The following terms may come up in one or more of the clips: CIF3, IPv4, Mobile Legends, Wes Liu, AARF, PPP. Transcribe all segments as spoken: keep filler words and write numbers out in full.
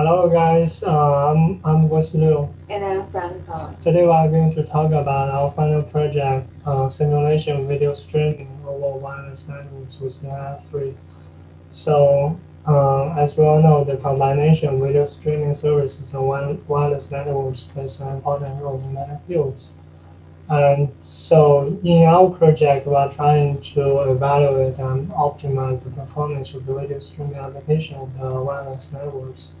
Hello guys, uh, I'm, I'm Wes Liu. And I'm Franco. Today we are going to talk about our final project, uh, simulation video streaming over wireless networks with C I F three. So, uh, as we all know, the combination of video streaming services and wireless networks plays an important role in many fields. And so, in our project, we are trying to evaluate and optimize the performance of the video streaming application of the wireless networks.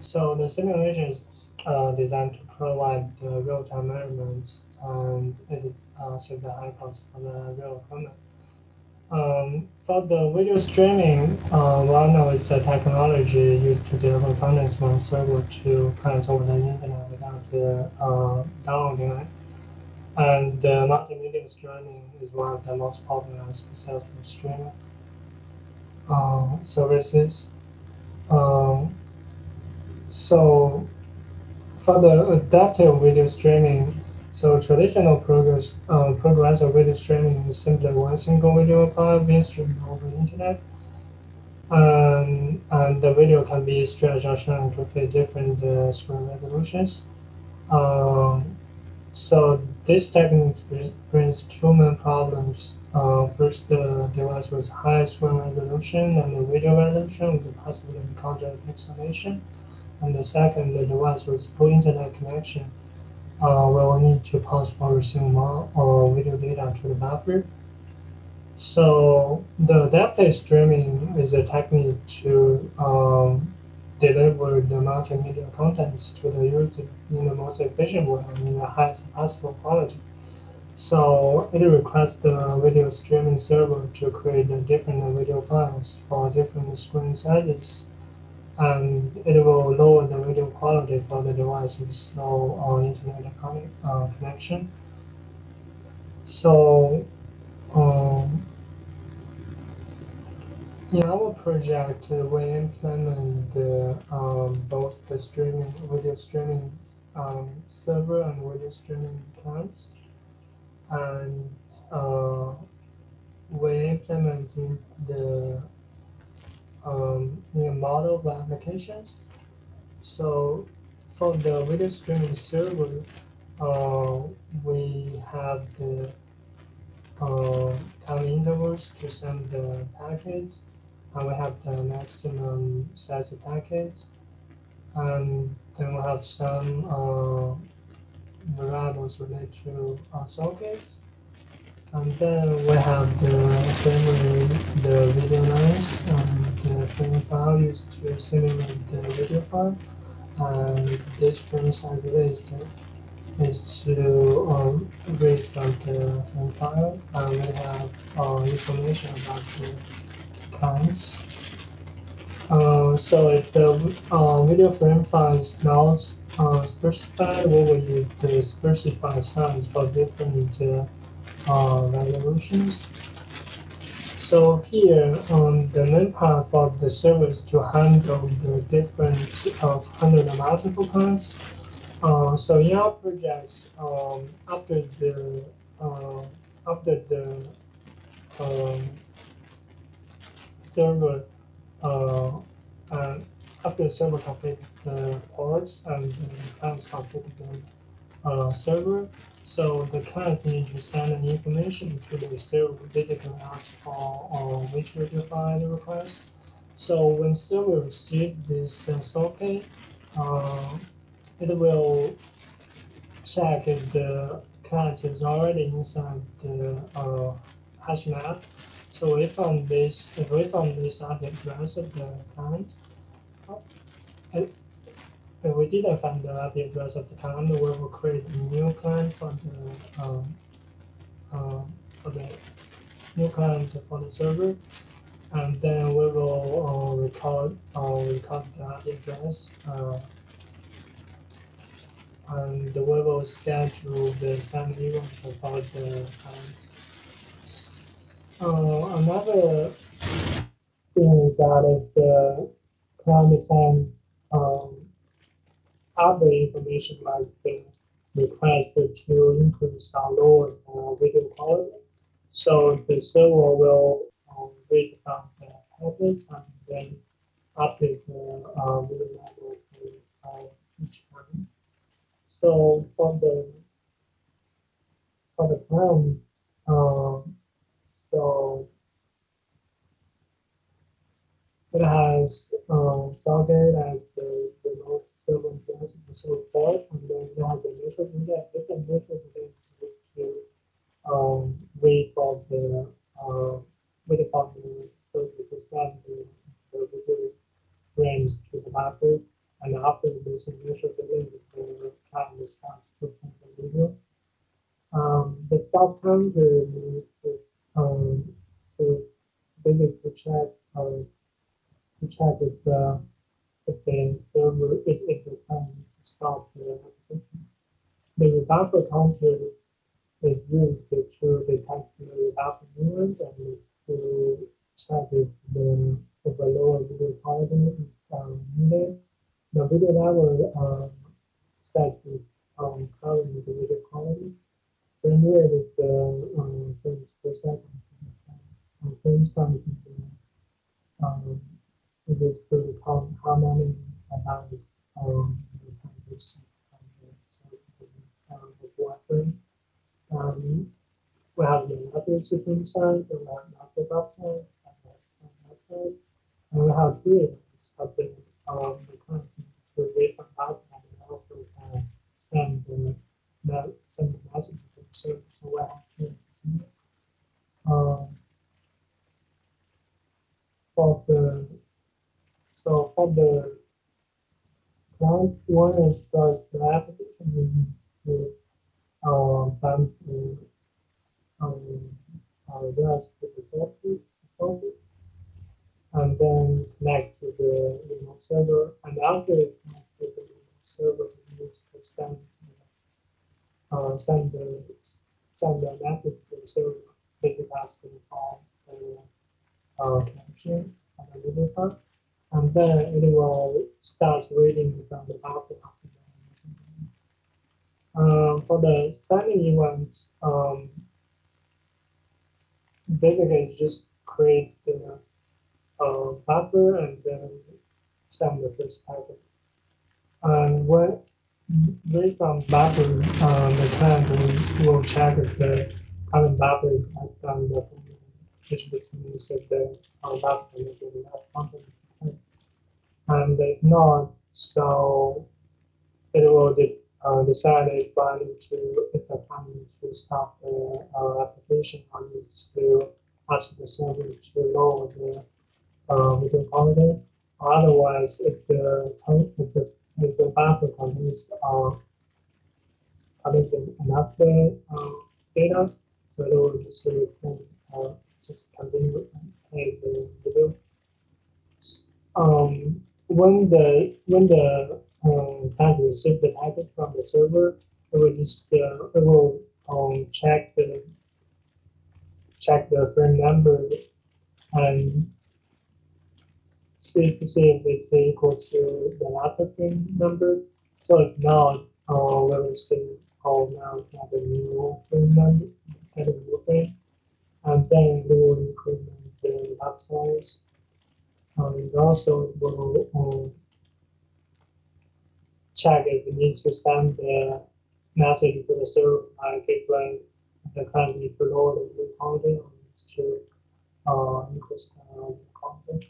So, the simulation is uh, designed to provide uh, real-time measurements, and it uh, saves the high cost for the real equipment. Um, for the video streaming, uh, we all know it's a technology used to deliver content from a server to clients over the internet without the uh, downloading it. And uh, multimedia streaming is one of the most popular and successful streaming uh, services. Um, so, for the adaptive video streaming, so traditional progress, uh, progressive video streaming is simply one single video file being streamed over the internet, um, and the video can be stretched or shown to fit different uh, screen resolutions. Um, So this technique brings two main problems. Uh, first, the device with high screen resolution and the video resolution with possibly encountered pixelation. And the second, the device with poor internet connection uh, will need to pause for receiving more or video data to the buffer. So the adaptive streaming is a technique to um, deliver the multimedia contents to the user in the most efficient way and in the highest possible quality. So it requires the video streaming server to create the different video files for different screen sizes, and it will lower the video quality for the device with slow or internet uh, connection. So um, in our project, we implement the, um, both the streaming, video streaming um, server and video streaming plans, and uh, we implement the um, new model of applications. So for the video streaming server, uh, we have the uh, time intervals to send the package. And we have the maximum size of package, and then we have some uh, variables related to our sockets, and then we have the memory, the video lines, and the frame file used to simulate the video file, and this frame size list is to um, read from the frame file, and we have uh, information about the counts. Uh, so if the uh, video frame file is not uh, specified, we will use the specified size for different uh, uh, resolutions. So here, um, the main part for the server is to handle the different uh, handle the multiple counts. Uh, so in our projects, um, after the uh, after the um, server, uh, and after the server completes the ports and the clients complete the uh, server, so the clients need to send an information to the server, basically ask for uh, which radio file they request. So when server receives this uh, socket, uh, it will check if the client is already inside the uh, hash map. So we found this, if we found this at the address of the client, if we didn't find the address of the client, we will create a new client for the, um, uh, for the new client for the server, and then we will uh, record uh, record the address, uh, and we will schedule the send event for the client. Uh, another thing that is the client sends um, other information like the request to increase or lower uh, video quality. So the server will uh, read from the package and then update the uh, video level So from the from the ground, um, so it has um, Stargate as the, the most relevant branch of the source part, and then you have the initial index. This initial index which you um, read from the uh, with the partner, so you describe the individual frames to the mapper. And after this initial delay, the time response to the video. Um, the stop time is um, to basically check uh, to check if the if the server if if the time stop the application. The rebuffer counter is used to detect the rebuffer movement and to check if the overload is required um, needed. The video level um, set to um, current video quality. Frame rate is the um, frames per second. And frame sum is the um, it is to count how many analysis um, the condition from the wireframe. Um, we have the other supreme side, we have the upside, and the upside. And we have three of something um, the current to wait for that, and we also uh, send the, the send the message to the server. So we have to continue. Um, for the so for the client, one is the application we need to um them to um address the repository repository. And then connect to the remote server, and after it connects to the remote server, we need to send uh, send the send the message to the server, basically asking for the uh, connection and the video part, and then it will start reading from the after after the uh, for the sending event, um, basically just create the Uh, buffer and then send the first packet. And when based on buffer, um, the client will, will check if the current buffer has done the which means that the uh, buffer is not content. And if not, so it will de uh, decide if I need to if the client needs to stop the uh, application or needs to ask the server to lower the Um, we can accommodate. Otherwise, if the if the if the buffer contains uh contains enough uh, data, so it will just return uh, just continue and play the video. Um, when the when the um, client receives the packet from the server, it will just uh, it will um check the check the frame number and to see if it's equal to the latter frame number. So if not, uh, we will see oh now we have a new frame number, have a new frame, and then we will increment the map size. Um, and also we will um, check if we need to send the message to the server like if when the client needs to lower the new content or needs to uh, increase the new content.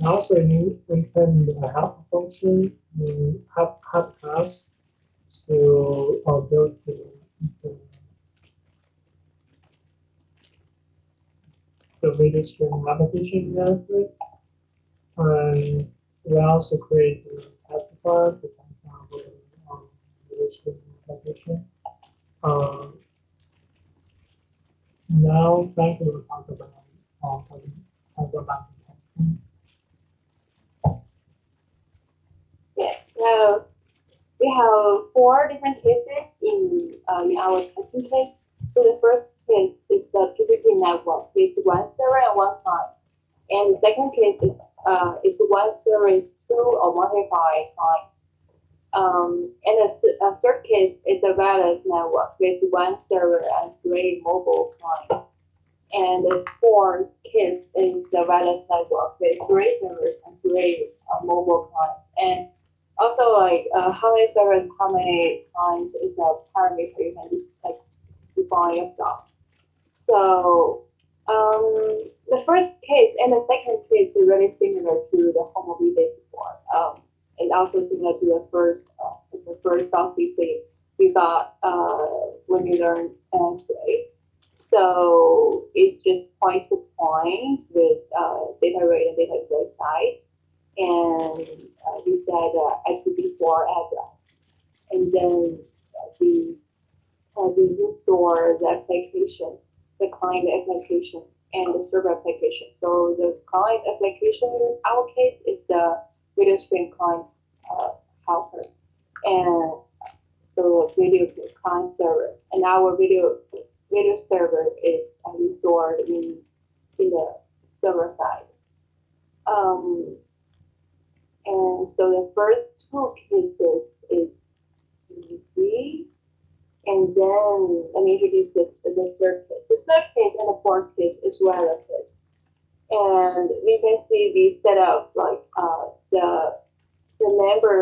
And also, you can help function, you help help class to uh, build the, the, the video stream application network. And we also create the test file to test our video stream application. Um, now, thank you for talking about the testing. So we have four different cases in, uh, in our testing case. So the first case is the P P P network with one server and one client. And the second case is uh, is one series, two or multiple clients. Um, and the uh, third case is the wireless network with one server and three mobile clients. And the fourth case is the wireless network with three servers and three uh, mobile clients. And Also, like uh, how many servers, how many clients is a parameter you can like define yourself. So um, the first case and the second case is really similar to the homomobile before. Um, it's also similar to the first uh, the first C C we got uh, when we learned N S three. So it's just point to point with uh, data rate and data rate size. And uh, we said uh, I P v four address, and then uh, we uh, we restore the application, the client application, and the server application. So the client application, in our case, is the video stream client uh, helper, and so video client server. And our video video server is uh, restored in in the server side. Um, And so the first two cases is easy, and then let me introduce the, the third case. The third case and the fourth case is relative. And we can see we set up like uh, the the number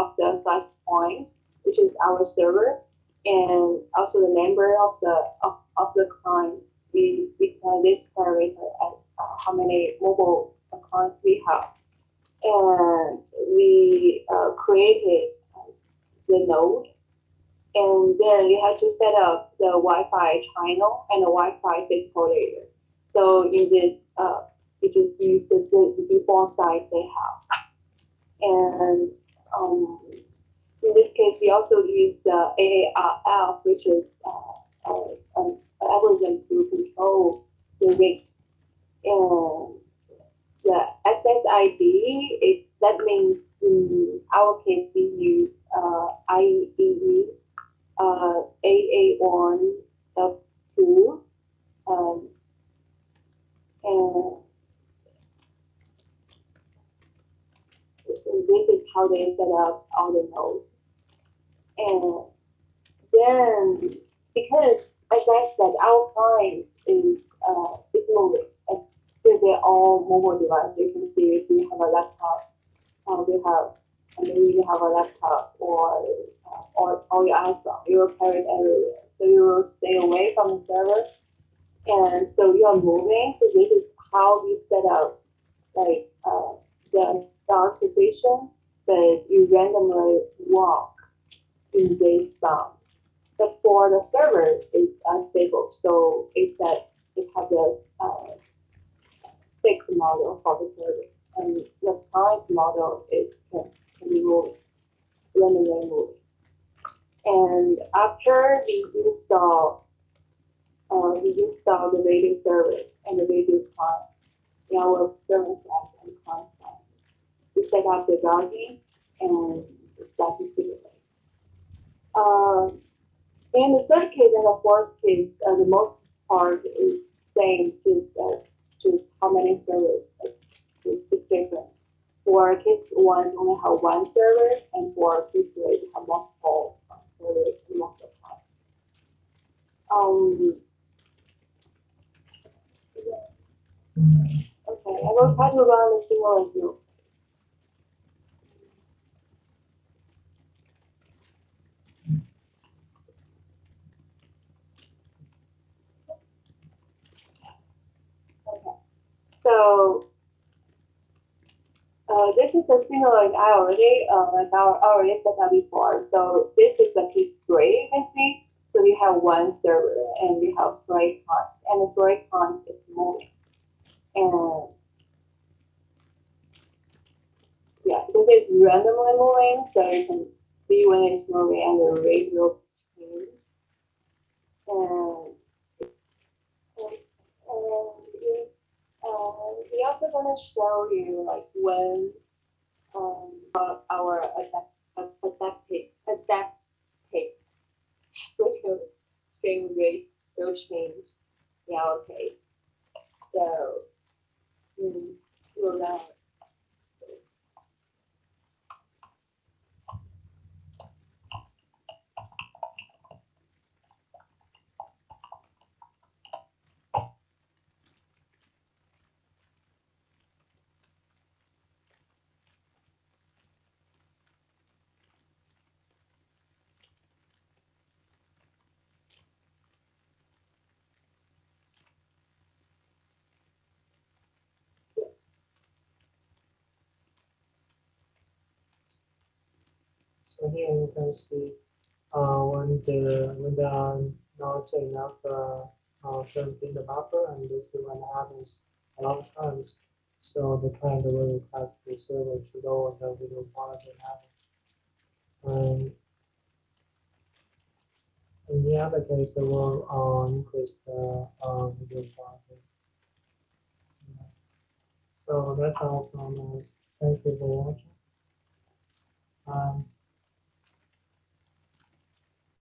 of the slash point, which is our server, and also the number of the of, of the client. We we call this parameter as uh, how many mobile clients we have. And we uh, created the node, and then you have to set up the Wi-Fi channel and the Wi-Fi physical layer. So in this, uh, you just use the, the default size they have. And um, in this case, we also use the A A R F, which is uh, an algorithm to control the rate. And the access I D, it, that means in our case we use uh, I E E E uh, A A one F two, um, and this is how they set up all the nodes. And then, because as I said, our client is uh, moving. They're all mobile devices. You can see if you have a laptop, uh, we have, and maybe you have a laptop or uh, or or your iPhone, you will carry it everywhere. So you will stay away from the server, and so you are moving. So this is how you set up like uh, the start position, but you randomly walk in this bound. But for the server, it's unstable. So it's that it has a uh, fixed model for the service, and the client model is can be moving, randomly moving. And after we install, uh, we install the radio service and the radio client in our service side and client side. We set up the routing and start to see it. Uh, in the third case and the fourth case, uh, the most part is same is that. Just how many servers is different. For case one, only have one server, and for case three, you have multiple servers in multiple clients. Um, okay, I will try to run a single example. So uh, this is a single like I already uh, like I already set up before. So this is a case three, I think. So we have one server and we have three clients, and the three clients is moving. And yeah, because it's randomly moving, so you can see when it's moving and the rate will change. And Um, we also gonna show you like when um our adapt adaptive adaptive video stream rate will change. Yeah, okay. So mm, we'll uh, So here you can see uh, when, the, when there are not enough uh, uh, terms in the buffer, and this is what happens a lot of times. So the client will request the server to lower the video quality level. Um, in the other case, it will uh, increase the uh, video quality. Yeah. So that's all from us. Thank you for watching. Um,